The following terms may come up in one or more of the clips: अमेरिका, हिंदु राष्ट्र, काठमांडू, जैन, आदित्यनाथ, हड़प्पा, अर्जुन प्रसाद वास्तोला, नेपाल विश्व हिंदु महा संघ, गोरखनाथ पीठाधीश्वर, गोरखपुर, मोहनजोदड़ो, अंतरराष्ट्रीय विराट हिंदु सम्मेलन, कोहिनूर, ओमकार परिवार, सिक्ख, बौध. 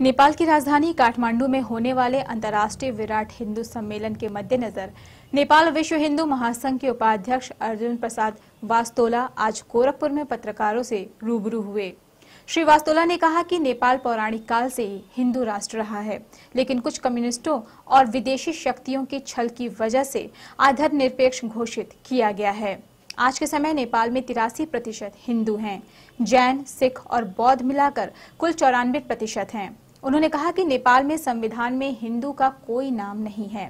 नेपाल की राजधानी काठमांडू में होने वाले अंतर्राष्ट्रीय विराट हिंदू सम्मेलन के मद्देनजर नेपाल विश्व हिंदू महा संघ के उपाध्यक्ष अर्जुन प्रसाद वास्तोला आज गोरखपुर में पत्रकारों से रूबरू हुए। श्री वास्तोला ने कहा कि नेपाल पौराणिक काल से ही हिंदू राष्ट्र रहा है, लेकिन कुछ कम्युनिस्टों और विदेशी शक्तियों के छल की वजह से आधार निरपेक्ष घोषित किया गया है। आज के समय नेपाल में 83% हिंदू हैं, जैन, सिख और बौद्ध मिलाकर कुल 94% हैं। उन्होंने कहा कि नेपाल में संविधान में हिंदू का कोई नाम नहीं है।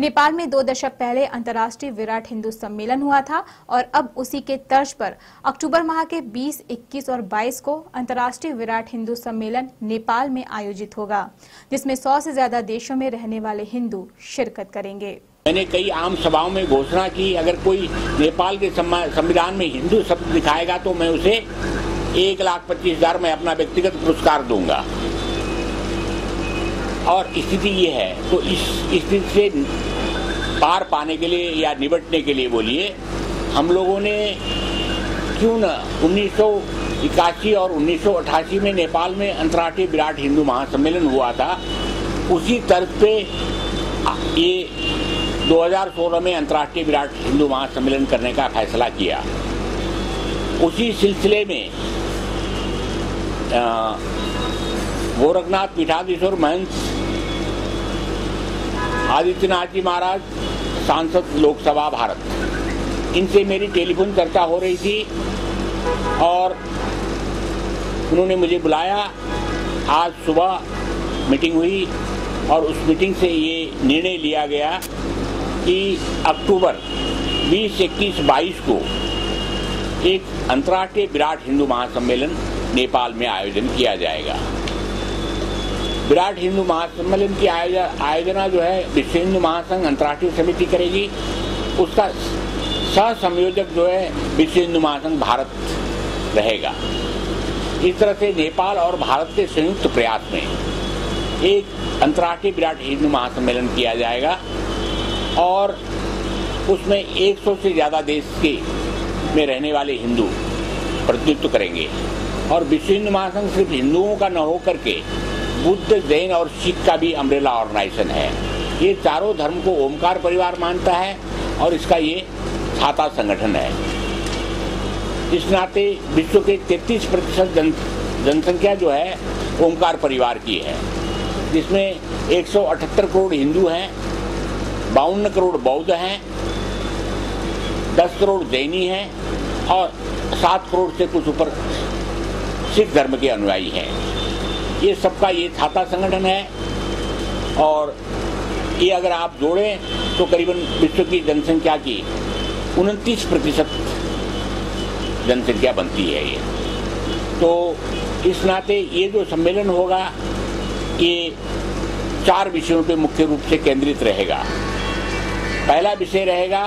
नेपाल में 2 दशक पहले अंतर्राष्ट्रीय विराट हिंदू सम्मेलन हुआ था और अब उसी के तर्ज पर अक्टूबर माह के 20, 21 और 22 को अंतर्राष्ट्रीय विराट हिंदू सम्मेलन नेपाल में आयोजित होगा, जिसमें 100 से ज्यादा देशों में रहने वाले हिंदू शिरकत करेंगे। मैंने कई आम सभाओं में घोषणा की, अगर कोई नेपाल के संविधान में हिंदू शब्द दिखाएगा तो मैं उसे 1,25,000 में अपना व्यक्तिगत पुरस्कार दूंगा। और स्थिति ये है, तो इस स्थिति से पार पाने के लिए या निपटने के लिए बोलिए, हम लोगों ने क्यों न 1981 और 1988 में नेपाल में अंतर्राष्ट्रीय विराट हिंदू महासम्मेलन हुआ था, उसी तर्ज पे ये 2016 में अंतर्राष्ट्रीय विराट हिंदू महासम्मेलन करने का फैसला किया। उसी सिलसिले में गोरखनाथ पीठाधीश्वर महंत आदित्यनाथ जी महाराज, सांसद लोकसभा भारत, इनसे मेरी टेलीफोन चर्चा हो रही थी और उन्होंने मुझे बुलाया। आज सुबह मीटिंग हुई और उस मीटिंग से ये निर्णय लिया गया कि अक्टूबर 20, 21, 22 को एक अंतर्राष्ट्रीय विराट हिंदू महासम्मेलन नेपाल में आयोजन किया जाएगा। विराट हिंदू महासम्मेलन की आयोजना जो है विश्व हिंदू महासंघ अंतर्राष्ट्रीय समिति करेगी, उसका सह संयोजक जो है विश्व हिंदू महासंघ भारत रहेगा। इस तरह से नेपाल और भारत के संयुक्त प्रयास में एक अंतर्राष्ट्रीय विराट हिंदू महासम्मेलन किया जाएगा और उसमें 100 से ज़्यादा देश के में रहने वाले हिंदू प्रतिनिधित्व करेंगे। और विश्व हिंदू महासंघ सिर्फ हिंदुओं का न होकर के बुद्ध, जैन और सिख का भी अम्ब्रेला ऑर्गेनाइजेशन है। ये चारों धर्म को ओमकार परिवार मानता है और इसका ये छाता संगठन है। इस नाते विश्व के 33% जनसंख्या जो है ओमकार परिवार की है, जिसमें 178 करोड़ हिंदू हैं, 52 करोड़ बौद्ध हैं, 10 करोड़ जैनी हैं और 7 करोड़ से कुछ ऊपर सिख धर्म के अनुयायी हैं। ये सबका ये छाता संगठन है और ये अगर आप जोड़ें तो करीबन विश्व की जनसंख्या की 29% जनसंख्या बनती है ये। तो इस नाते ये जो सम्मेलन होगा ये 4 विषयों पे मुख्य रूप से केंद्रित रहेगा। पहला विषय रहेगा,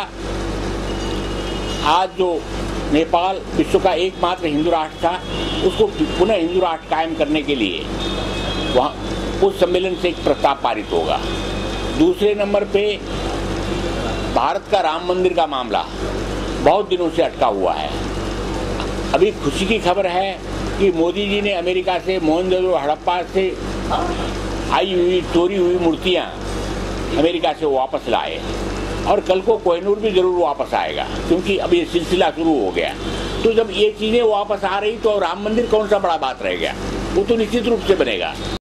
आज जो नेपाल विश्व का एकमात्र हिंदू राष्ट्र था, उसको पुनः हिंदू राष्ट्र कायम करने के लिए वहाँ उस सम्मेलन से एक प्रस्ताव पारित होगा। दूसरे नंबर पे भारत का राम मंदिर का मामला बहुत दिनों से अटका हुआ है। अभी खुशी की खबर है कि मोदी जी ने अमेरिका से मोहनजोदड़ो हड़प्पा से आई हुई चोरी हुई मूर्तियाँ अमेरिका से वापस लाए और कल को कोहिनूर भी जरूर वापस आएगा, क्योंकि अब ये सिलसिला शुरू हो गया। तो जब ये चीज़ें वापस आ रही तो राम मंदिर कौन सा बड़ा बात रह गया, वो तो निश्चित रूप से बनेगा।